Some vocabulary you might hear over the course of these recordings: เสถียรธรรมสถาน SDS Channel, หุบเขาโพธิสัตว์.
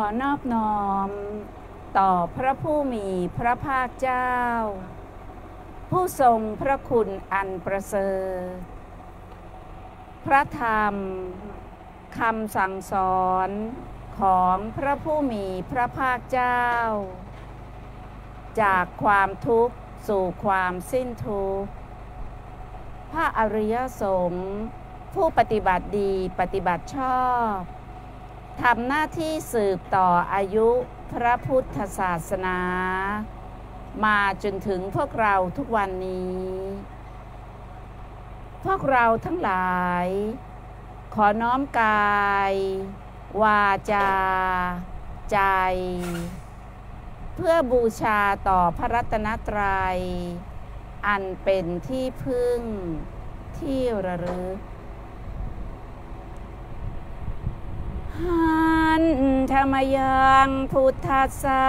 ขอนอบน้อมต่อพระผู้มีพระภาคเจ้าผู้ทรงพระคุณอันประเสริฐพระธรรมคำสั่งสอนของพระผู้มีพระภาคเจ้าจากความทุกข์สู่ความสิ้นทุกข์พระอริยสงฆ์ผู้ปฏิบัติดีปฏิบัติชอบทำหน้าที่สืบต่ออายุพระพุทธศาสนามาจนถึงพวกเราทุกวันนี้พวกเราทั้งหลายขอน้อมกายวาจาใจเพื่อบูชาต่อพระรัตนตรัยอันเป็นที่พึ่งที่ระลึกหันธรรมยังพุทธัสสะ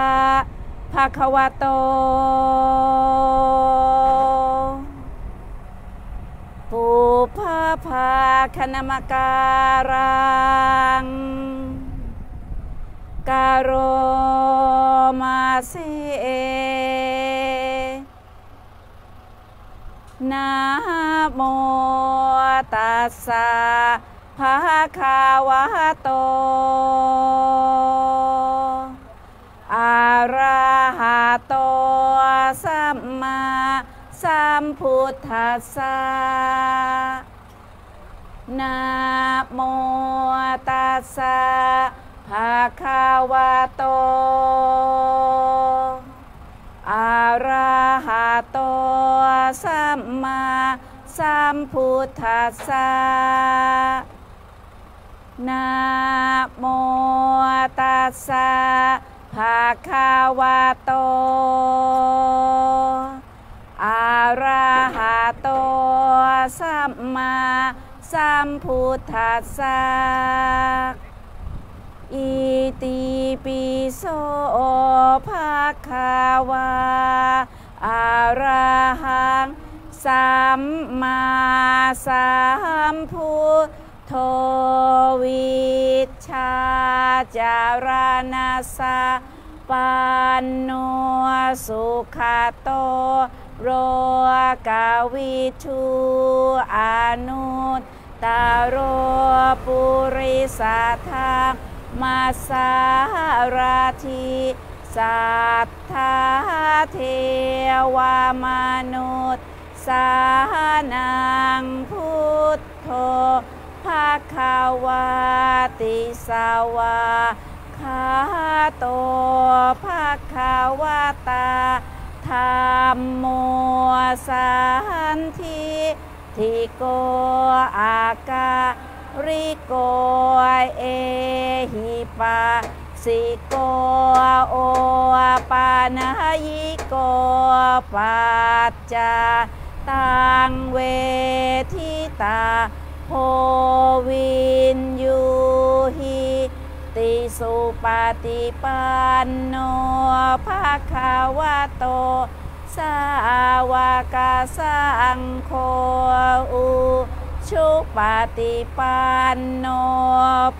ภควโตปุพพาคณมการังกโรมาเสนะโมตัสสะภคะวะโตอะระหะโตสัมมาสัมพุทธัสสะนะโมตัสสะภะคะวะโตอะระหะโตสัมมาสัมพุทธัสสะนะโมตัสสะภะคะวะโตอะระหะโตสัมมาสัมพุทธัสสะอิติปิโสภะคะวะอะระหังสัมมาสัมพุทโธวิชชาจารณัสสะปันโนสุขโตโรกวิทูอนุตตโรปุริสธรรมัสสารถิสัทธาเทวมนุษย์สานังพุทโธภควติสวะคาโตภควตาธรรมโมสันทิทิโกอาการิโกเอหิปาสิโกโอปานายิโกปัจจาตังเวทิตาโพวินยูหิติสุปฏิปันโนภควโตสาวกสังโฆอุชุปฏิปันโน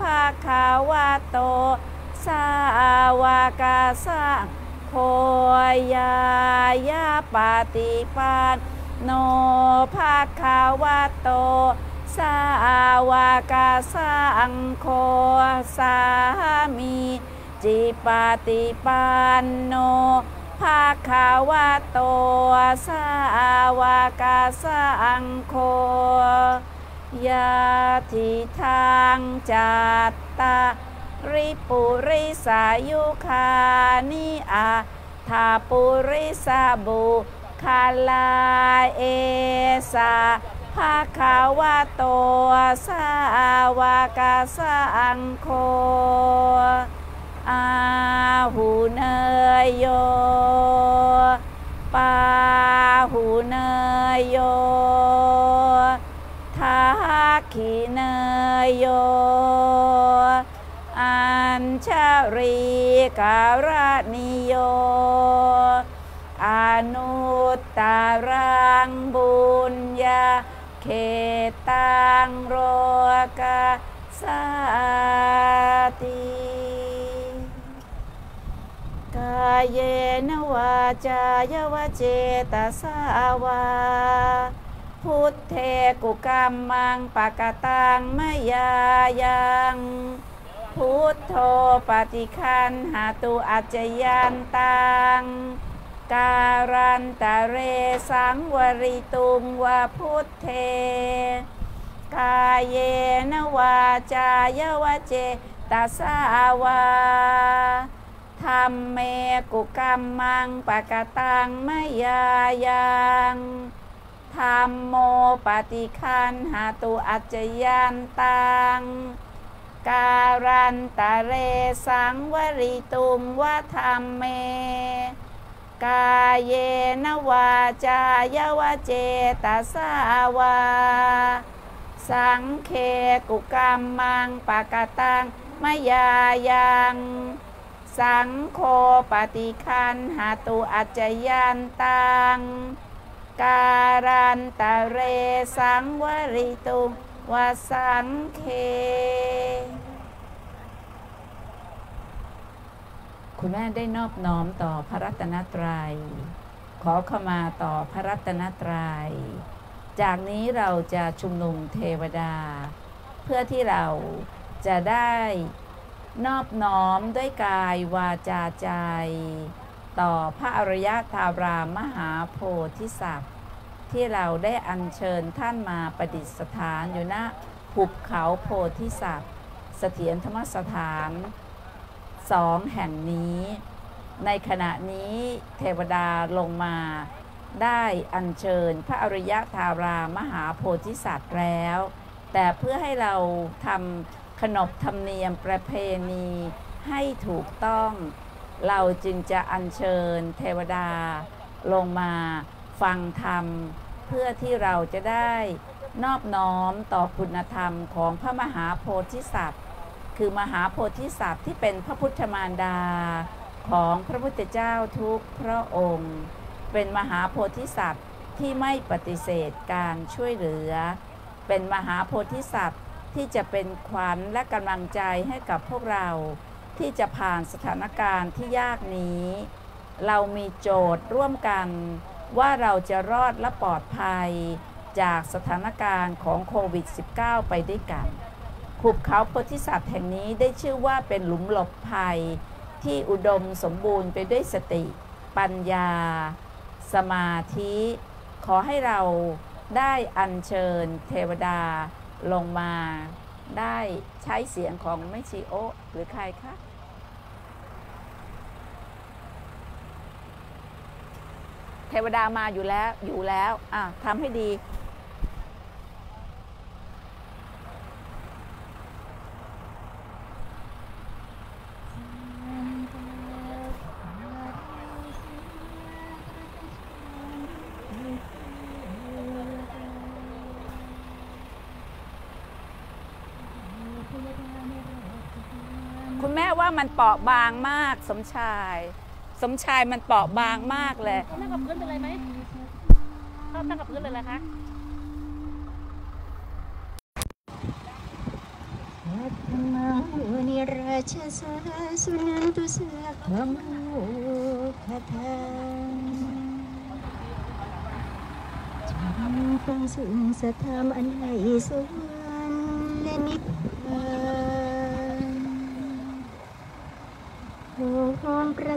ภควโตสาวกสังโฆยายาปฏิปันโนภควโตสาวกสังโฆสามีจิปฏิปันโนภควโตสาวกสังโฆยะทิทางจัตตาริปุริสายุคานิอาทาปุริสาบุคลาเอสาภควโตสาวกสังโฆอาหุเนยโยปาหุเนยโยทาขิเนยโยอัญชริกราณิโยอนุตตรังบุญญาเขตังโรกาสติ เยนวาจายวเจตสาวาพุทเทกุกัมมังปกตังมยายังพุทโธปฏิคันหาตุอัจจยันตังการันตะเรสังวริตุงวาพุทเทกาเยนวาจายวเจตสาวาธัมเมกุกัมมังปกตังมยายังธัมโมปฏิคันหาตุอัจจยันตังการันตะเรสังวริตุงวะธัมเมกาเยนวาจายวเจตสาวาสังเคกุกัมมังปกตังมยายังสังโฆปฏิคันหาตุอัจจยันตังการันตะเรสังวริตุงวะสังเคคุณแม่ได้นอบน้อมต่อพระรัตนตรัยขอขมาต่อพระรัตนตรัยจากนี้เราจะชุมนุมเทวดาเพื่อที่เราจะได้นอบน้อมด้วยกายวาจาใจต่อพระอริยธารามหาโพธิสัตว์ที่เราได้อัญเชิญท่านมาประดิษฐานอยู่ณภูเขาโพธิสัตว์เสถียรธรรมสถานสองแห่งนี้ในขณะนี้เทวดาลงมาได้อัญเชิญพระอริยธารามหาโพธิสัตว์แล้วแต่เพื่อให้เราทำขนบธรรมเนียมประเพณีให้ถูกต้องเราจึงจะอัญเชิญเทวดาลงมาฟังธรรมเพื่อที่เราจะได้นอบน้อมต่อคุณธรรมของพระมหาโพธิสัตว์คือมหาโพธิสัตว์ที่เป็นพระพุทธมารดาของพระพุทธเจ้าทุกพระองค์เป็นมหาโพธิสัตว์ที่ไม่ปฏิเสธการช่วยเหลือเป็นมหาโพธิสัตว์ที่จะเป็นขวัญและกำลังใจให้กับพวกเราที่จะผ่านสถานการณ์ที่ยากนี้เรามีโจทย์ร่วมกันว่าเราจะรอดและปลอดภัยจากสถานการณ์ของโควิด -19 ไปด้วยกันภูเขาโพธิสัตว์แห่งนี้ได้ชื่อว่าเป็นหลุมหลบภัยที่อุดมสมบูรณ์ไปด้วยสติปัญญาสมาธิขอให้เราได้อัญเชิญเทวดาลงมาได้ใช้เสียงของแม่ชีโอหรือใครคะเทวดามาอยู่แล้วทำให้ดีคุณแม่ว่ามันเปราะบางมากสมชายมันเปราะบางมากเลยเขานั่งกับพื้นเป็นไรไหมเขานั่งกับพื้นเป็นไรคะฟังสุนทรธรรมอันไหลสุวนและนิพพานโอมพระ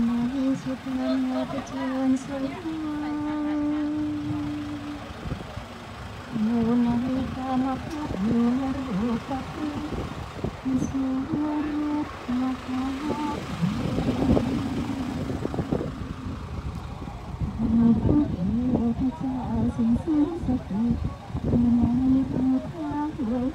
ณในสุดนามพระเจ้าสุดงามมูนาลิกามาพัดมูนาลูกพัดสุรุปมาพัดมาพัดพระเจ้าสิงสิงสถิตมูนาลิกามาพัด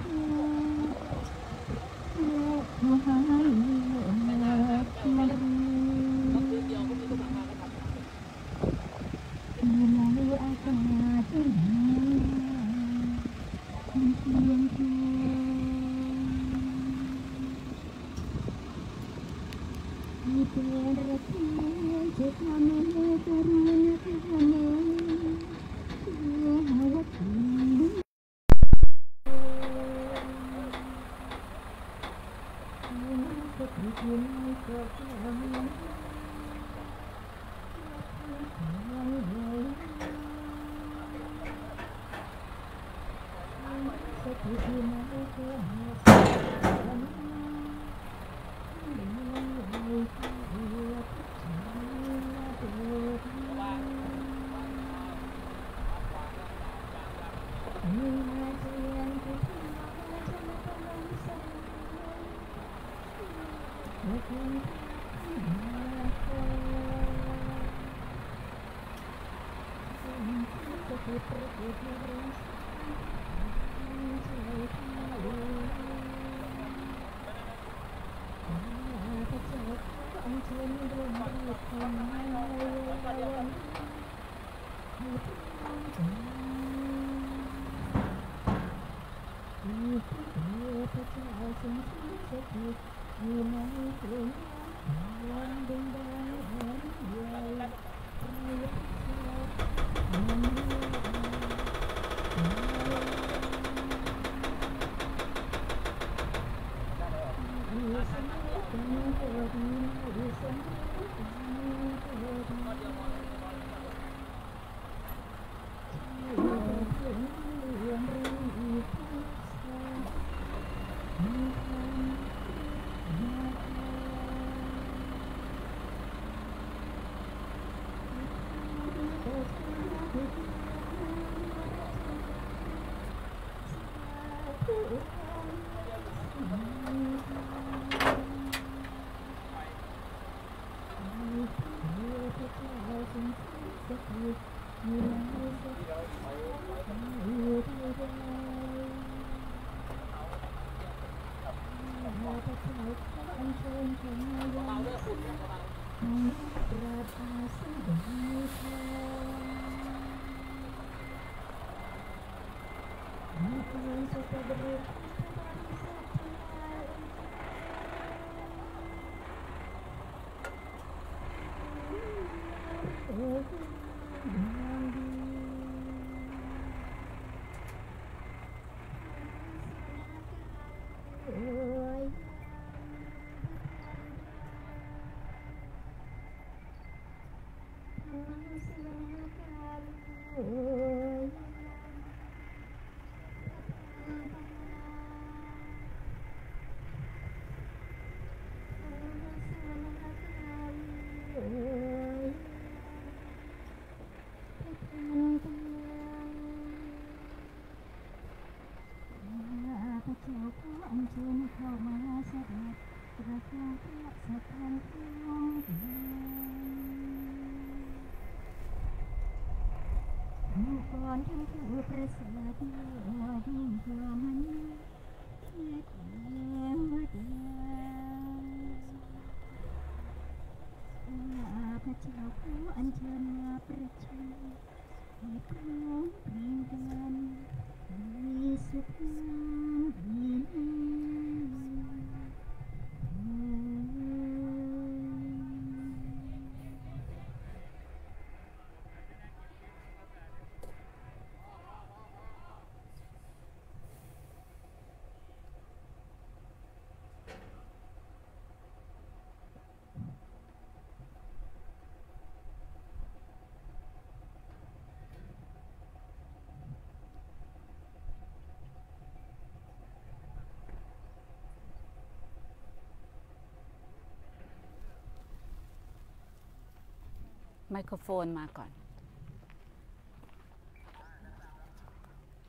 ไมโครโฟนมาก่อน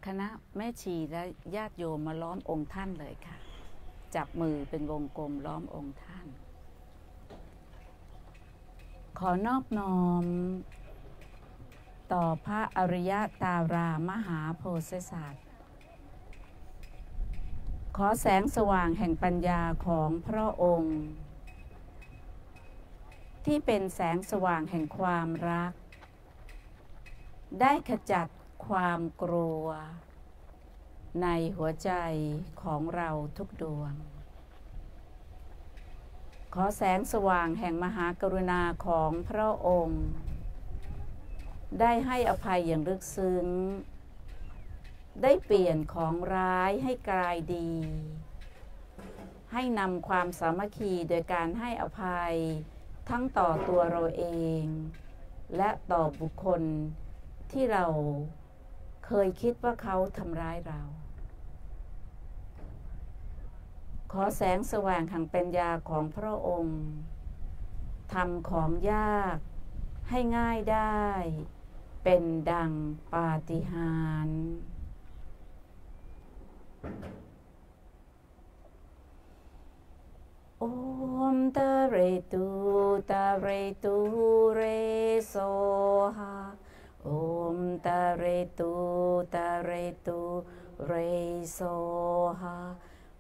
คณะแม่ชีและญาติโยมมาล้อมองค์ท่านเลยค่ะจับมือเป็นวงกลมล้อมองค์ท่านขอนอบน้อมต่อพระอริยตารามหาโพธิสัตว์ ขอแสงสว่างแห่งปัญญาของพระองค์ที่เป็นแสงสว่างแห่งความรักได้ขจัดความกลัวในหัวใจของเราทุกดวงขอแสงสว่างแห่งมหากรุณาของพระองค์ได้ให้อภัยอย่างลึกซึ้งได้เปลี่ยนของร้ายให้กลายดีให้นำความสามัคคีโดยการให้อภัยทั้งต่อตัวเราเองและต่อบุคคลที่เราเคยคิดว่าเขาทำร้ายเราขอแสงสว่างแห่งปัญญาของพระองค์ทำของยากให้ง่ายได้เป็นดังปาฏิหาริย์โอมตะเรตุตะเรตุเรโสหะโอมตะเรตุตะเรตุเรโสหะ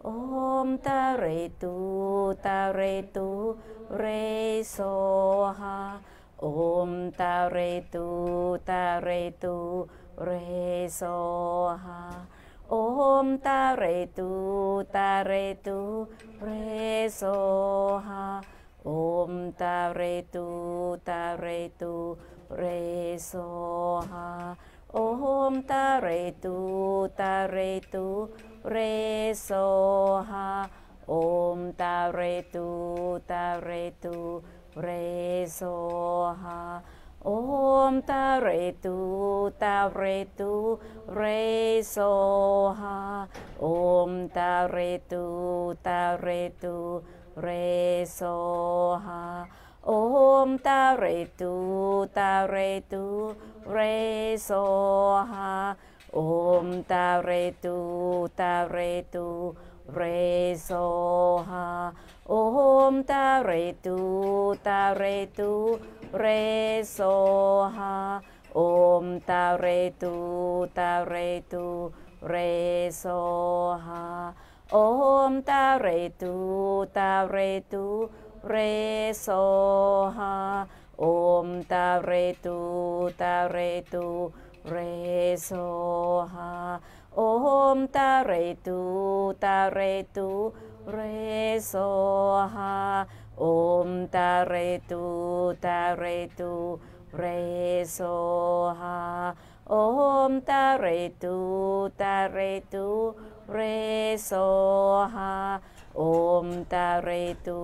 โอมตะเรตุตะเรตุเรโสหะโอมตะเรตุตะเรตุเรโสหะโอมตะเรตุตะเรตุเรโสหะโอมตะเรตุตะเรตุเรโสหะโอมตะเรตุตะเรตุเรโสหะโอมตะเรตุตะเรตุเรโสหะโอมตะเรตุตะเรตุเรโสหะโอมตะเรตุตะเรตุเรโสหะโอมตะเรตุตะเรตุเรโสหะโอมตะเรตุตะเรตุเรโสหะโอมตะเรตุตะเรตุเรโสหะโอมตะเรตุตะเรตุเรโสหะโอมตะเรตุตะเรตุเรโสหะโอมตะเรตุตะเรตุเรโสหะโอมตะเรตุตะเรตุเรโสหะโอมตะเรตุตะเรตุเรโสหะโอมตะเรตุตะเรตุเรโสหะโอมตะเรตุตะเรตุเรโสหะโอตะเรตุ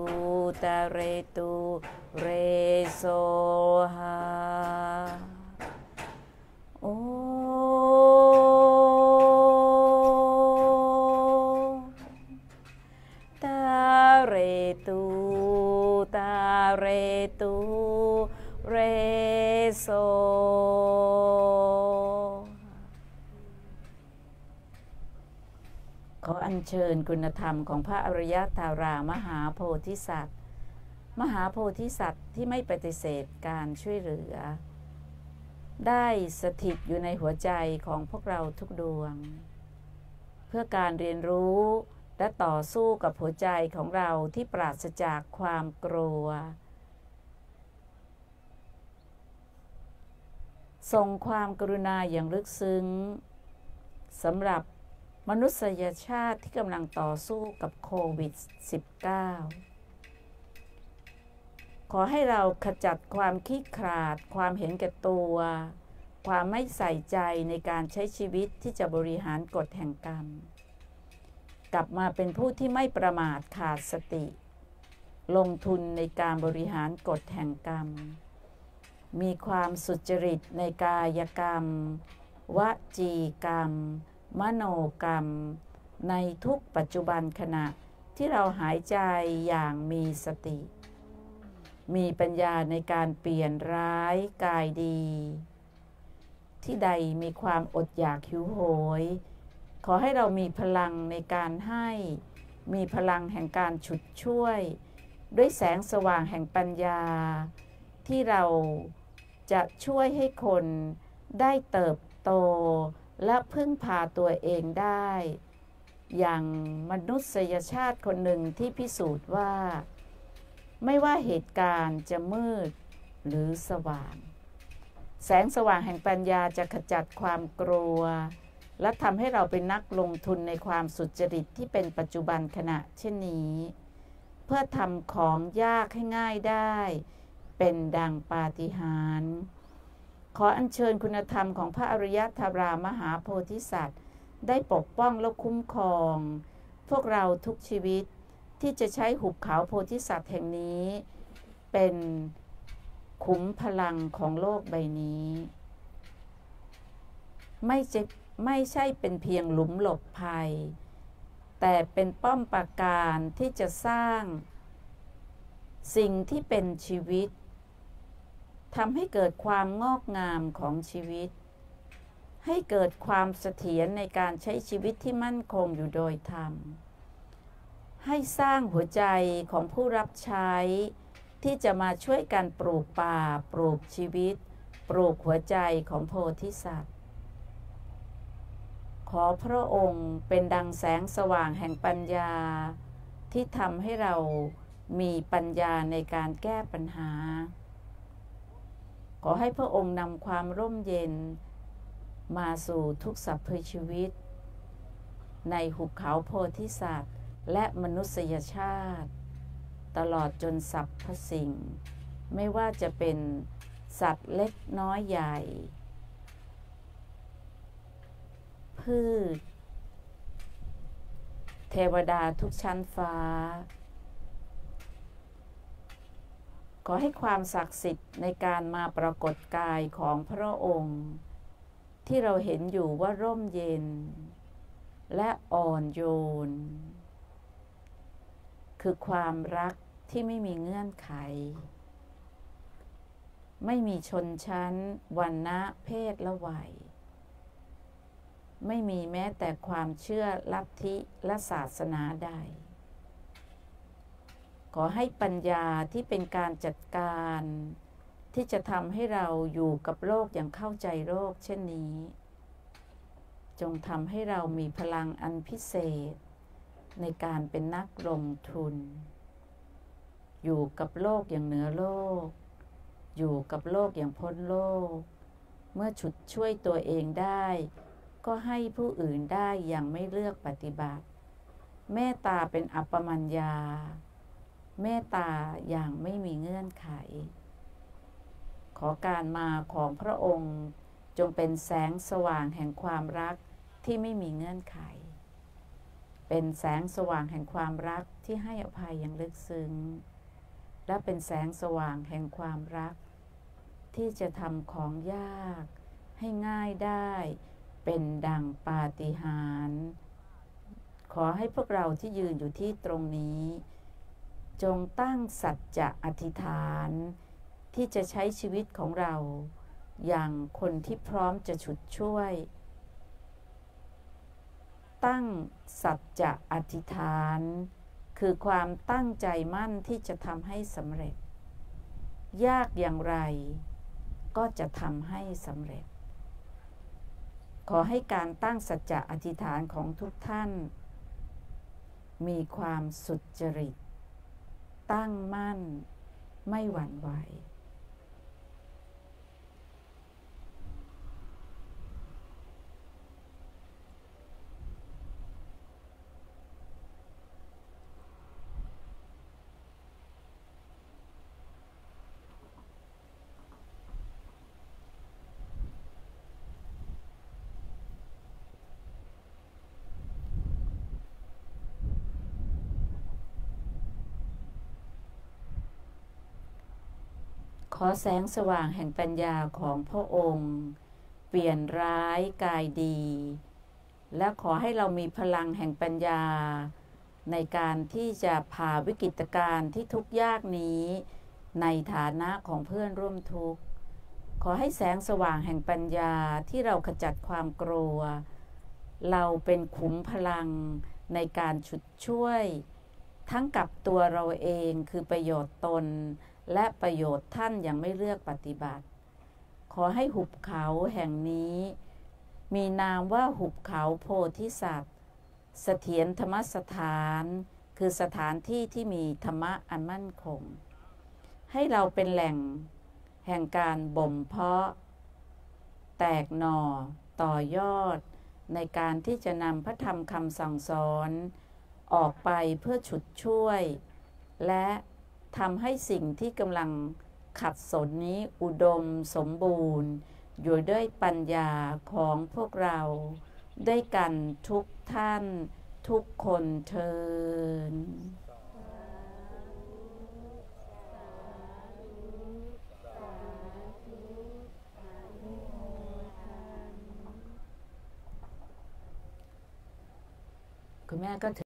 ตะเรตุเรโสขออัญเชิญคุณธรรมของพระอริยธารามหาโพธิสัตว์ที่ไม่ปฏิเสธการช่วยเหลือได้สถิตอยู่ในหัวใจของพวกเราทุกดวงเพื่อการเรียนรู้และต่อสู้กับหัวใจของเราที่ปราศจากความกลัวส่งความกรุณาอย่างลึกซึ้งสำหรับมนุษยชาติที่กำลังต่อสู้กับโควิด -19ขอให้เราขจัดความขี้ขลาดความเห็นแก่ตัวความไม่ใส่ใจในการใช้ชีวิตที่จะบริหารกฎแห่งกรรมกลับมาเป็นผู้ที่ไม่ประมาทขาดสติลงทุนในการบริหารกฎแห่งกรรมมีความสุจริตในกายกรรมวจีกรรมมโนกรรมในทุกปัจจุบันขณะที่เราหายใจอย่างมีสติมีปัญญาในการเปลี่ยนร้ายกายดีที่ใดมีความอดอยากหิวโหยขอให้เรามีพลังในการให้มีพลังแห่งการฉุดช่วยด้วยแสงสว่างแห่งปัญญาที่เราจะช่วยให้คนได้เติบโตและพึ่งพาตัวเองได้ อย่างมนุษยชาติคนหนึ่งที่พิสูจน์ว่าไม่ว่าเหตุการณ์จะมืดหรือสว่างแสงสว่างแห่งปัญญาจะขจัดความกลัวและทำให้เราเป็นนักลงทุนในความสุจริตที่เป็นปัจจุบันขณะเช่นนี้เพื่อทำของยากให้ง่ายได้เป็นดังปาฏิหาริย์ขออัญเชิญคุณธรรมของพระอริยธารามหาโพธิสัตว์ได้ปกป้องและคุ้มครองพวกเราทุกชีวิตที่จะใช้หุบเขาโพธิสัตว์แห่งนี้เป็นขุมพลังของโลกใบนี้ไม่ใช่เป็นเพียงหลุมหลบภัยแต่เป็นป้อมปราการที่จะสร้างสิ่งที่เป็นชีวิตทำให้เกิดความงอกงามของชีวิตให้เกิดความเสถียรในการใช้ชีวิตที่มั่นคงอยู่โดยธรรมให้สร้างหัวใจของผู้รับใช้ที่จะมาช่วยกันปลูกป่าปลูกชีวิตปลูกหัวใจของโพธิสัตว์ขอพระองค์เป็นดังแสงสว่างแห่งปัญญาที่ทำให้เรามีปัญญาในการแก้ปัญหาขอให้พระองค์นำความร่มเย็นมาสู่ทุกสรรพชีวิตในหุบเขาโพธิสัตว์และมนุษยชาติตลอดจนสรรพสิ่งไม่ว่าจะเป็นสัตว์เล็กน้อยใหญ่พืชเทวดาทุกชั้นฟ้าขอให้ความศักดิ์สิทธิ์ในการมาปรากฏกายของพระองค์ที่เราเห็นอยู่ว่าร่มเย็นและอ่อนโยนคือความรักที่ไม่มีเงื่อนไขไม่มีชนชั้นวรรณะเพศและวัยไม่มีแม้แต่ความเชื่อลัทธิและศาสนาใดขอให้ปัญญาที่เป็นการจัดการที่จะทำให้เราอยู่กับโลกอย่างเข้าใจโลกเช่นนี้จงทำให้เรามีพลังอันพิเศษในการเป็นนักลงทุนอยู่กับโลกอย่างเหนือโลกอยู่กับโลกอย่างพ้นโลกเมื่อฉุดช่วยตัวเองได้ก็ให้ผู้อื่นได้อย่างไม่เลือกปฏิบัติเมตตาเป็นอัปปมัญญาเมตตาอย่างไม่มีเงื่อนไขขอการมาของพระองค์จงเป็นแสงสว่างแห่งความรักที่ไม่มีเงื่อนไขเป็นแสงสว่างแห่งความรักที่ให้อภัยอย่างลึกซึ้งและเป็นแสงสว่างแห่งความรักที่จะทำของยากให้ง่ายได้เป็นดังปาฏิหาริย์ขอให้พวกเราที่ยืนอยู่ที่ตรงนี้จงตั้งสัจจะอธิษฐานที่จะใช้ชีวิตของเราอย่างคนที่พร้อมจะฉุดช่วยตั้งสัจจะอธิษฐานคือความตั้งใจมั่นที่จะทำให้สำเร็จยากอย่างไรก็จะทำให้สำเร็จขอให้การตั้งสัจจะอธิษฐานของทุกท่านมีความสุจริตตั้งมั่นไม่หวั่นไหวขอแสงสว่างแห่งปัญญาของพระองค์เปลี่ยนร้ายกายดีและขอให้เรามีพลังแห่งปัญญาในการที่จะผ่าวิกฤตการณ์ที่ทุกข์ยากนี้ในฐานะของเพื่อนร่วมทุกข์ขอให้แสงสว่างแห่งปัญญาที่เราขจัดความกลัวเราเป็นขุมพลังในการฉุดช่วยทั้งกับตัวเราเองคือประโยชน์ตนและประโยชน์ท่านยังไม่เลือกปฏิบัติขอให้หุบเขาแห่งนี้มีนามว่าหุบเขาโพธิสัตว์ เสถียรธรรมสถานคือสถานที่ที่มีธรรมะอันมั่นคงให้เราเป็นแหล่งแห่งการบ่มเพาะแตกหน่อต่อยอดในการที่จะนำพระธรรมคำสั่งสอนออกไปเพื่อฉุดช่วยและทำให้สิ่งที่กำลังขัดสนนี้อุดมสมบูรณ์อยู่ด้วยปัญญาของพวกเราด้วยกันทุกท่านทุกคนเทินคุณแม่ก็